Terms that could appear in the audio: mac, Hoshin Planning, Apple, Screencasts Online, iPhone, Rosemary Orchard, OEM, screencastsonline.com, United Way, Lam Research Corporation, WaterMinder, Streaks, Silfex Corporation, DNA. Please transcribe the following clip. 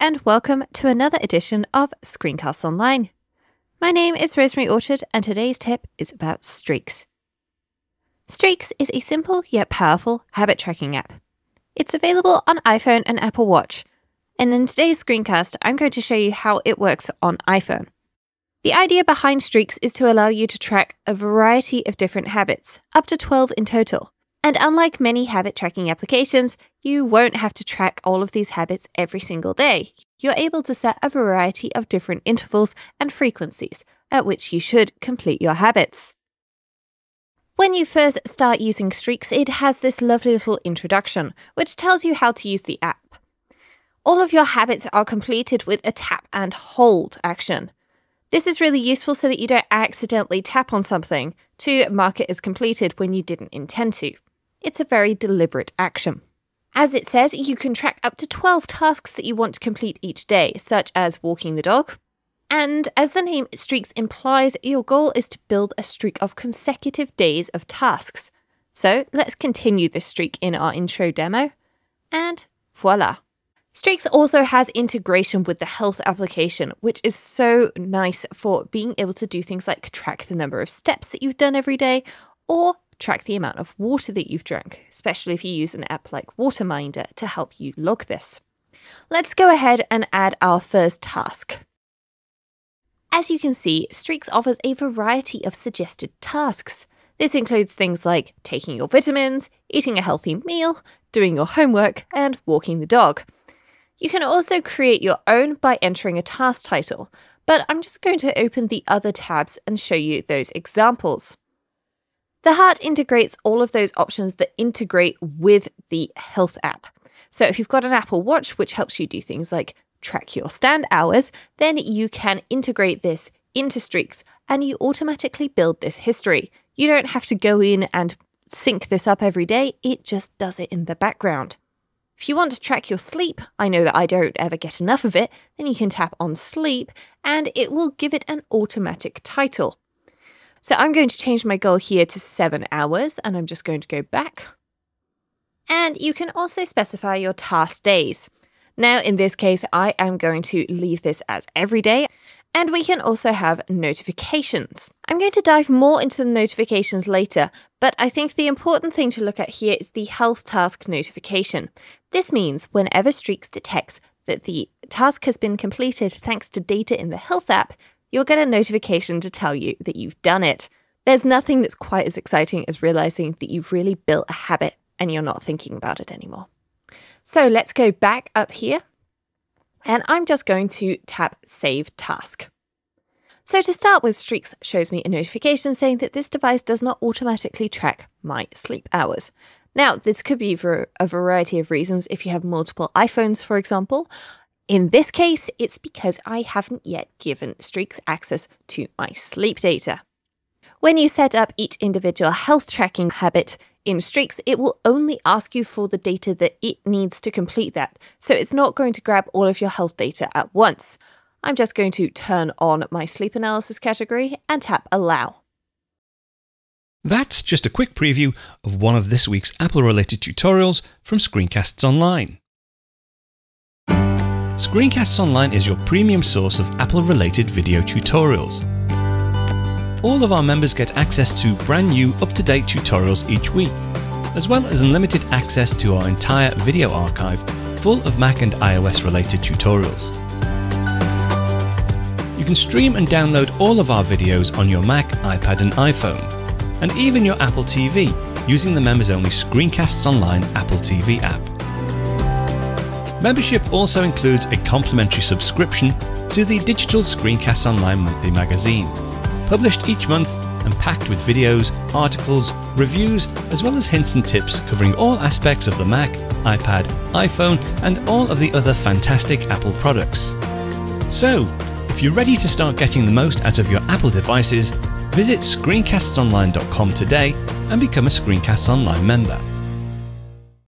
Hello and welcome to another edition of Screencasts Online. My name is Rosemary Orchard and today's tip is about Streaks. Streaks is a simple yet powerful habit tracking app. It's available on iPhone and Apple Watch, and in today's screencast I'm going to show you how it works on iPhone. The idea behind Streaks is to allow you to track a variety of different habits, up to 12 in total. And unlike many habit tracking applications, you won't have to track all of these habits every single day. You're able to set a variety of different intervals and frequencies at which you should complete your habits. When you first start using Streaks, it has this lovely little introduction, which tells you how to use the app. All of your habits are completed with a tap and hold action. This is really useful so that you don't accidentally tap on something to mark it as completed when you didn't intend to. It's a very deliberate action. As it says, you can track up to 12 tasks that you want to complete each day, such as walking the dog. And as the name Streaks implies, your goal is to build a streak of consecutive days of tasks. So let's continue this streak in our intro demo. And voila. Streaks also has integration with the health application, which is so nice for being able to do things like track the number of steps that you've done every day, or track the amount of water that you've drunk, especially if you use an app like WaterMinder to help you log this. Let's go ahead and add our first task. As you can see, Streaks offers a variety of suggested tasks. This includes things like taking your vitamins, eating a healthy meal, doing your homework, and walking the dog. You can also create your own by entering a task title, but I'm just going to open the other tabs and show you those examples. The heart integrates all of those options that integrate with the health app. So if you've got an Apple Watch, which helps you do things like track your stand hours, then you can integrate this into Streaks and you automatically build this history. You don't have to go in and sync this up every day. It just does it in the background. If you want to track your sleep, I know that I don't ever get enough of it, then you can tap on sleep and it will give it an automatic title. So I'm going to change my goal here to 7 hours and I'm just going to go back. And you can also specify your task days. Now in this case, I am going to leave this as every day, and we can also have notifications. I'm going to dive more into the notifications later, but I think the important thing to look at here is the health task notification. This means whenever Streaks detects that the task has been completed thanks to data in the health app, you'll get a notification to tell you that you've done it. There's nothing that's quite as exciting as realizing that you've really built a habit and you're not thinking about it anymore. So let's go back up here and I'm just going to tap Save Task. So to start with, Streaks shows me a notification saying that this device does not automatically track my sleep hours. Now, this could be for a variety of reasons if you have multiple iPhones, for example. In this case, it's because I haven't yet given Streaks access to my sleep data. When you set up each individual health tracking habit in Streaks, it will only ask you for the data that it needs to complete that, so it's not going to grab all of your health data at once. I'm just going to turn on my sleep analysis category and tap Allow. That's just a quick preview of one of this week's Apple-related tutorials from Screencasts Online. Screencasts Online is your premium source of Apple-related video tutorials. All of our members get access to brand new, up-to-date tutorials each week, as well as unlimited access to our entire video archive full of Mac and iOS-related tutorials. You can stream and download all of our videos on your Mac, iPad and iPhone, and even your Apple TV using the members-only Screencasts Online Apple TV app. Membership also includes a complimentary subscription to the digital Screencasts Online monthly magazine, published each month and packed with videos, articles, reviews, as well as hints and tips covering all aspects of the Mac, iPad, iPhone, and all of the other fantastic Apple products. So, if you're ready to start getting the most out of your Apple devices, visit screencastsonline.com today and become a Screencasts Online member.